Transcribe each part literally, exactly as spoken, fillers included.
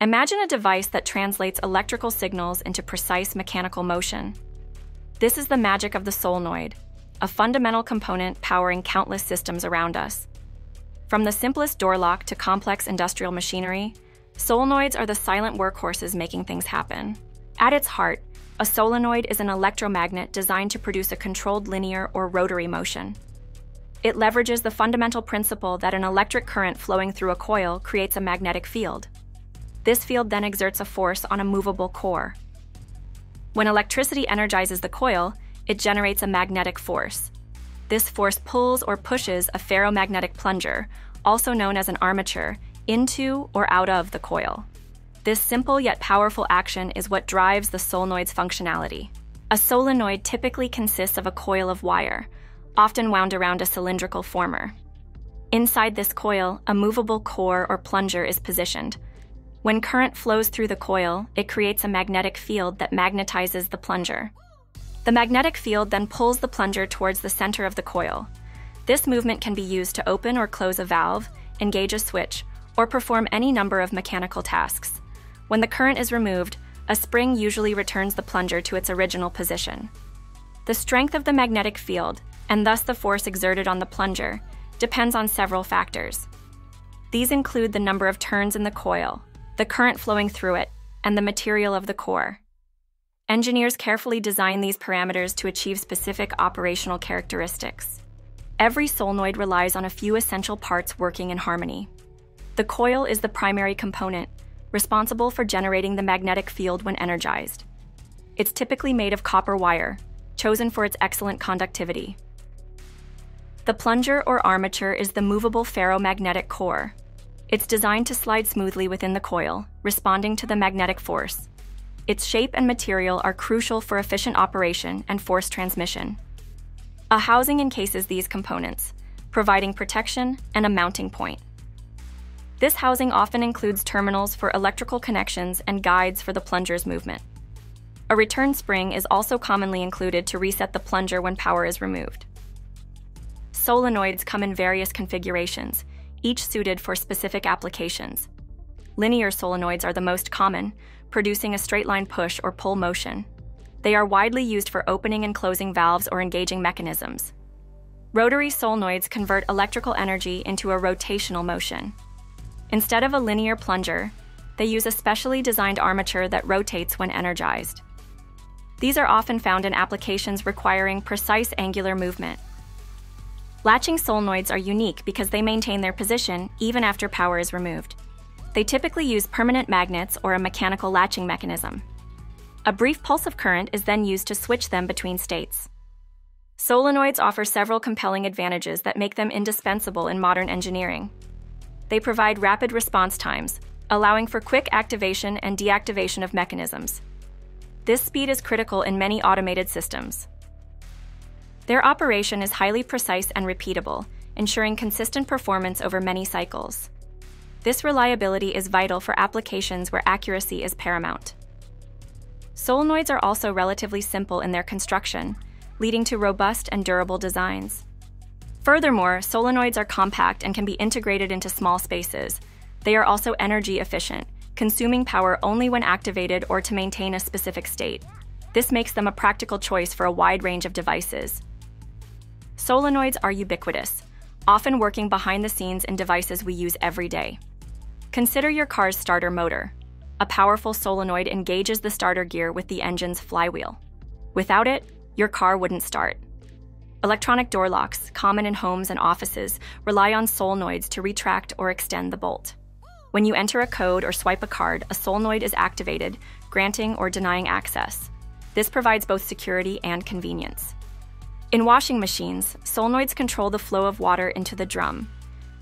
Imagine a device that translates electrical signals into precise mechanical motion. This is the magic of the solenoid, a fundamental component powering countless systems around us. From the simplest door lock to complex industrial machinery, solenoids are the silent workhorses making things happen. At its heart, a solenoid is an electromagnet designed to produce a controlled linear or rotary motion. It leverages the fundamental principle that an electric current flowing through a coil creates a magnetic field. This field then exerts a force on a movable core. When electricity energizes the coil, it generates a magnetic force. This force pulls or pushes a ferromagnetic plunger, also known as an armature, into or out of the coil. This simple yet powerful action is what drives the solenoid's functionality. A solenoid typically consists of a coil of wire, often wound around a cylindrical former. Inside this coil, a movable core or plunger is positioned. When current flows through the coil, it creates a magnetic field that magnetizes the plunger. The magnetic field then pulls the plunger towards the center of the coil. This movement can be used to open or close a valve, engage a switch, or perform any number of mechanical tasks. When the current is removed, a spring usually returns the plunger to its original position. The strength of the magnetic field, and thus the force exerted on the plunger, depends on several factors. These include the number of turns in the coil, the current flowing through it, and the material of the core. Engineers carefully design these parameters to achieve specific operational characteristics. Every solenoid relies on a few essential parts working in harmony. The coil is the primary component, responsible for generating the magnetic field when energized. It's typically made of copper wire, chosen for its excellent conductivity. The plunger or armature is the movable ferromagnetic core. It's designed to slide smoothly within the coil, responding to the magnetic force. Its shape and material are crucial for efficient operation and force transmission. A housing encases these components, providing protection and a mounting point. This housing often includes terminals for electrical connections and guides for the plunger's movement. A return spring is also commonly included to reset the plunger when power is removed. Solenoids come in various configurations, each suited for specific applications. Linear solenoids are the most common, producing a straight-line push or pull motion. They are widely used for opening and closing valves or engaging mechanisms. Rotary solenoids convert electrical energy into a rotational motion. Instead of a linear plunger, they use a specially designed armature that rotates when energized. These are often found in applications requiring precise angular movement. Latching solenoids are unique because they maintain their position even after power is removed. They typically use permanent magnets or a mechanical latching mechanism. A brief pulse of current is then used to switch them between states. Solenoids offer several compelling advantages that make them indispensable in modern engineering. They provide rapid response times, allowing for quick activation and deactivation of mechanisms. This speed is critical in many automated systems. Their operation is highly precise and repeatable, ensuring consistent performance over many cycles. This reliability is vital for applications where accuracy is paramount. Solenoids are also relatively simple in their construction, leading to robust and durable designs. Furthermore, solenoids are compact and can be integrated into small spaces. They are also energy efficient, consuming power only when activated or to maintain a specific state. This makes them a practical choice for a wide range of devices. Solenoids are ubiquitous, often working behind the scenes in devices we use every day. Consider your car's starter motor. A powerful solenoid engages the starter gear with the engine's flywheel. Without it, your car wouldn't start. Electronic door locks, common in homes and offices, rely on solenoids to retract or extend the bolt. When you enter a code or swipe a card, a solenoid is activated, granting or denying access. This provides both security and convenience. In washing machines, solenoids control the flow of water into the drum.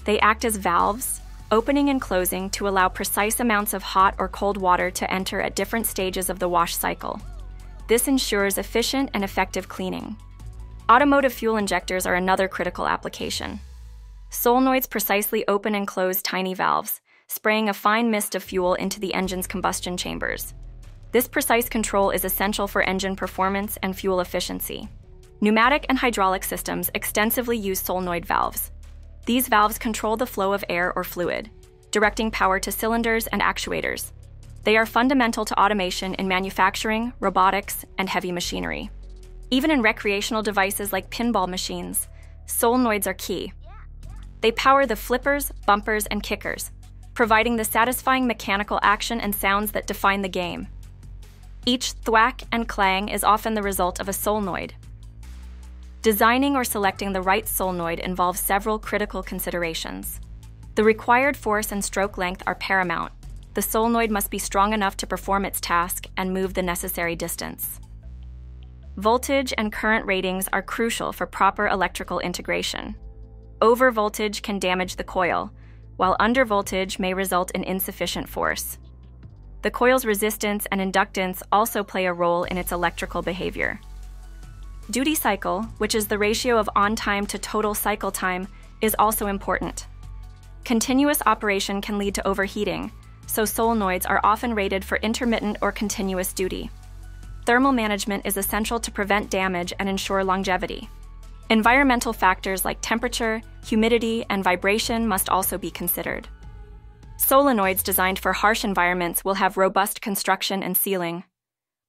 They act as valves, opening and closing to allow precise amounts of hot or cold water to enter at different stages of the wash cycle. This ensures efficient and effective cleaning. Automotive fuel injectors are another critical application. Solenoids precisely open and close tiny valves, spraying a fine mist of fuel into the engine's combustion chambers. This precise control is essential for engine performance and fuel efficiency. Pneumatic and hydraulic systems extensively use solenoid valves. These valves control the flow of air or fluid, directing power to cylinders and actuators, They are fundamental to automation in manufacturing, robotics, and heavy machinery. Even in recreational devices like pinball machines, solenoids are key. They power the flippers, bumpers, and kickers, providing the satisfying mechanical action and sounds that define the game. Each thwack and clang is often the result of a solenoid. Designing or selecting the right solenoid involves several critical considerations. The required force and stroke length are paramount. The solenoid must be strong enough to perform its task and move the necessary distance. Voltage and current ratings are crucial for proper electrical integration. Overvoltage can damage the coil, while undervoltage may result in insufficient force. The coil's resistance and inductance also play a role in its electrical behavior. Duty cycle, which is the ratio of on-time to total cycle time, is also important. Continuous operation can lead to overheating, so solenoids are often rated for intermittent or continuous duty. Thermal management is essential to prevent damage and ensure longevity. Environmental factors like temperature, humidity, and vibration must also be considered. Solenoids designed for harsh environments will have robust construction and sealing.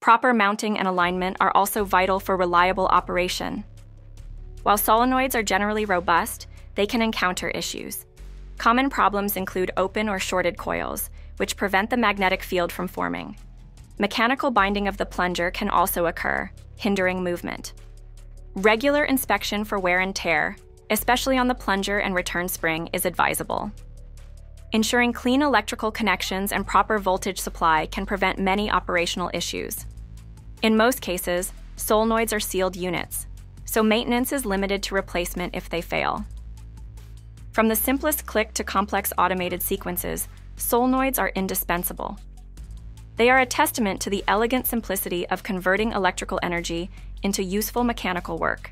Proper mounting and alignment are also vital for reliable operation. While solenoids are generally robust, they can encounter issues. Common problems include open or shorted coils, which prevent the magnetic field from forming. Mechanical binding of the plunger can also occur, hindering movement. Regular inspection for wear and tear, especially on the plunger and return spring, is advisable. Ensuring clean electrical connections and proper voltage supply can prevent many operational issues. In most cases, solenoids are sealed units, so maintenance is limited to replacement if they fail. From the simplest click to complex automated sequences, solenoids are indispensable. They are a testament to the elegant simplicity of converting electrical energy into useful mechanical work.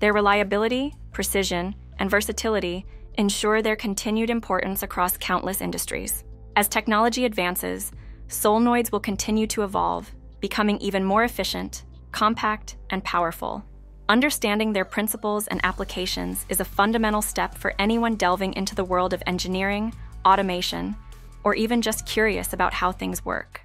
Their reliability, precision, and versatility ensure their continued importance across countless industries. As technology advances, solenoids will continue to evolve, becoming even more efficient, compact, and powerful. Understanding their principles and applications is a fundamental step for anyone delving into the world of engineering, automation, or even just curious about how things work.